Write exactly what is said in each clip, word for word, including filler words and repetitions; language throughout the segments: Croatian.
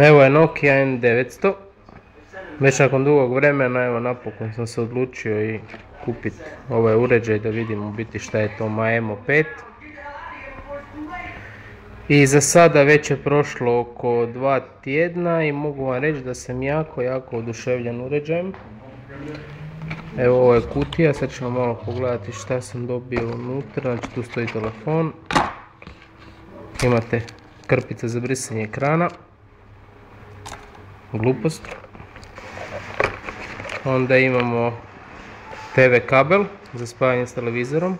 Evo je Nokia N devetsto, već nakon dugog vremena, evo napokon sam se odlučio i kupiti ovaj uređaj da vidimo u biti šta je to Maemo pet. I za sada već je prošlo oko dva tjedna i mogu vam reći da sam jako, jako oduševljen uređajem. Evo ovo je kutija, sad ćemo malo pogledati šta sam dobio unutra, znači tu stoji telefon. Imate krpice za brisanje ekrana. Glupost. Onda imamo te ve kabel za spajanje s televizorom.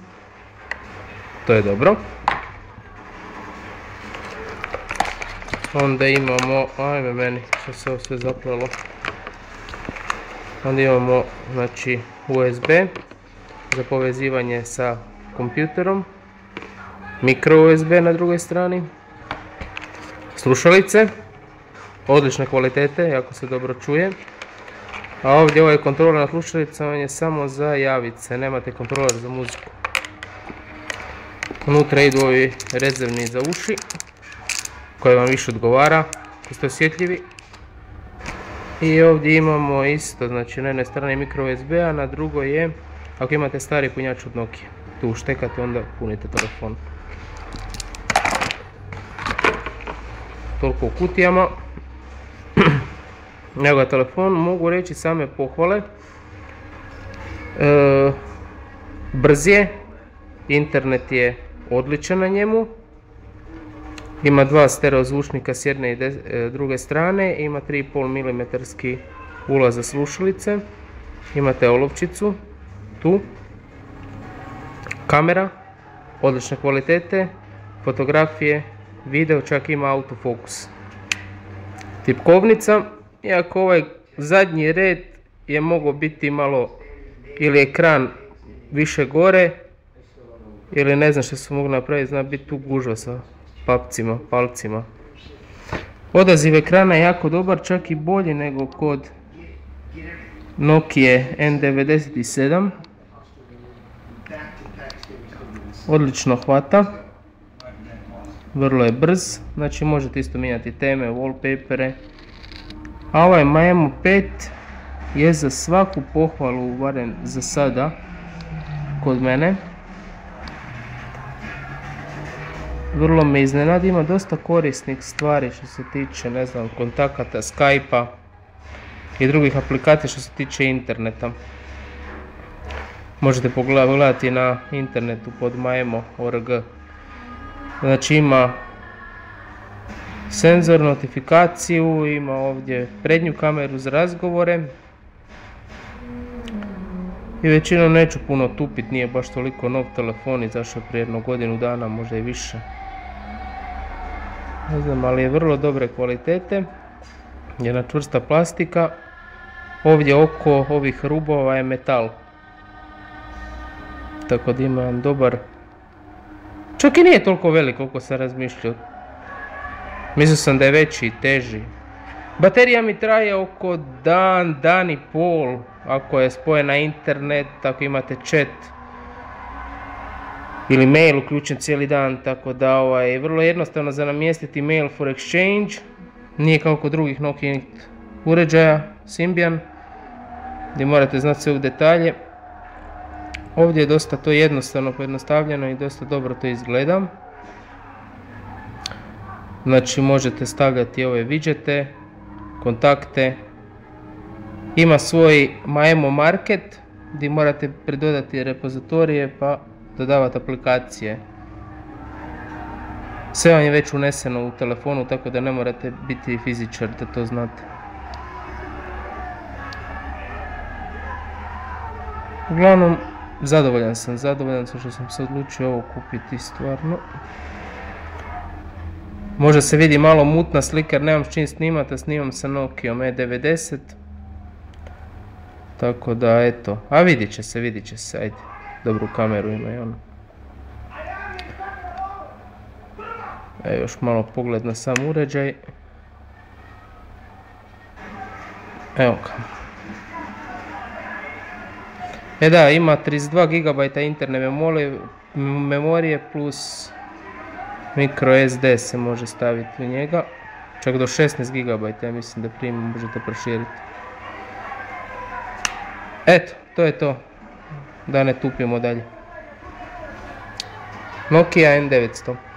To je dobro. Onda imamo, ajme meni, što se ovo sve zaplelo. Onda imamo, znači, u es be za povezivanje sa kompjuterom. Micro u es be na drugoj strani. Slušalice. Odlične kvalitete, jako se dobro čuje. A ovdje ovaj kontroler na slušalicama je samo za javice, nemate kontroler za muziku. Unutra idu ovi rezervni za uši, koji vam više odgovara, koji ste osjetljivi. I ovdje imamo isto, znači na jednoj strani micro u es be, a na drugoj je, ako imate stari punjač od Nokia, tu uštekate, onda punite telefon. Toliko u kutijama. Njegov telefon, mogu reći same pohvale, e, brz je, internet je odličan na njemu, ima dva stereo zvučnika s jedne i de, e, druge strane, ima tri i pol milimetarski ulaz za slušalice, imate olovčicu, tu, kamera, odlične kvalitete, fotografije, video, čak ima autofokus, tipkovnica. Iako ovaj zadnji red je mogao biti malo ili ekran više gore ili ne znam što se mogu napraviti, zna biti tu gužva sa papcima, palcima. Odaziv ekrana je jako dobar, čak i bolji nego kod Nokia N devedeset sedam. Odlično hvata, vrlo je brz, znači možete isto mijenjati teme, wallpapere. A ovaj Maemo pet je za svaku pohvalu, barem za sada, kod mene. Vrlo me iznenadi, ima dosta korisnih stvari što se tiče, ne znam, kontakata, Skype-a i drugih aplikacija što se tiče interneta. Možete pogledati na internetu pod maemo dot org. Znači ima senzor, notifikaciju, ima ovdje prednju kameru za razgovore i većinom neću puno tupit, nije baš toliko nov telefon, izašao je prije jedno godinu dana, možda i više, ne znam, ali je vrlo dobre kvalitete, jedna čvrsta plastika, ovdje oko ovih rubova je metal, tako da ima dobar, čak i nije toliko velik koliko sam razmišljao. Mislio sam da je veći i teži. Baterija mi traje oko dan, dan i pol, ako je spojen na internet, ako imate chat ili mail uključen cijeli dan, tako da ovaj, je vrlo jednostavno za namjestiti mail for exchange. Nije kao kod drugih Nokia uređaja, Symbian, gdje morate znati sve u detalje. Ovdje je dosta to jednostavno pojednostavljeno i dosta dobro to izgleda. Znači možete stavljati ove widgete, kontakte, ima svoj Maemo Market gdje morate pridodati repozitorije pa dodavati aplikacije. Sve vam je već uneseno u telefonu, tako da ne morate biti fizičar da to znate. Uglavnom, zadovoljan sam, zadovoljan sam što sam se odlučio ovo kupiti stvarno. Možda se vidi malo mutna slika, nemam s čim snimati, a snimam sa Nokijom E devedeset. Tako da eto, a vidit će se, vidit će se, ajde, dobru kameru ima i ono. Evo još malo pogled na sam uređaj. Evo ga. E da, ima trideset dva gigabajta interne memorije plus Micro S D se može staviti u njega. čak do šesnaest gigabajta, ja mislim da primjer možete proširiti. Eto, to je to, da ne tupimo dalje. Nokia N devetsto.